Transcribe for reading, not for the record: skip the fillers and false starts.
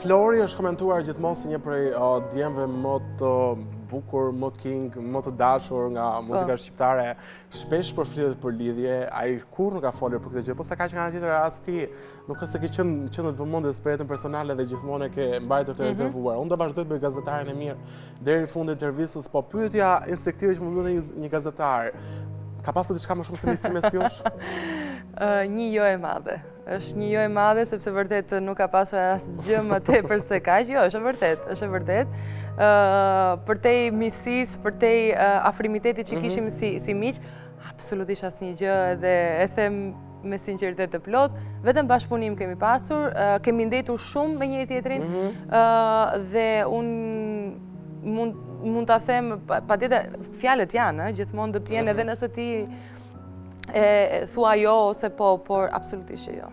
Flori është komentuar gjithmonë si një prej djemve më të bukur, më king, më të dashur nga muzika shqiptare. Shpesh përflitet për lidhje, ai kur nuk ka folur për këtë gjë, por sa ka që nga ana tjetër rasti nuk është se ke qenë të vëmendjes për jetën personale dhe gjithmonë e ke mbajtur të rezervuar. Unë do vazhdoj të bëj gazetaren e mirë deri në fund të intervistës, po pyetja instinktive që më vjen një gazetar, ka pasur diçka më shumë se mësimi josh? Një jo e madhe. Është një jo e madhe sepse vërtet nuk ka pasur asgjë më tepër se kaq. Jo, është e vërtet, është e vërtet. Përtej miqësisë, përtej afrimitetit që kishim si miq, absolutisht asnjë gjë dhe e them me sinqeritet të plot, vetëm bashkëpunim kemi pasur, kemi ndetur shumë me njëri tjetrin dhe unë mund ta them, patjetër fjalët janë, gjithmonë do të jenë edhe nëse ti e thua jo ose po, por absolutisht jo.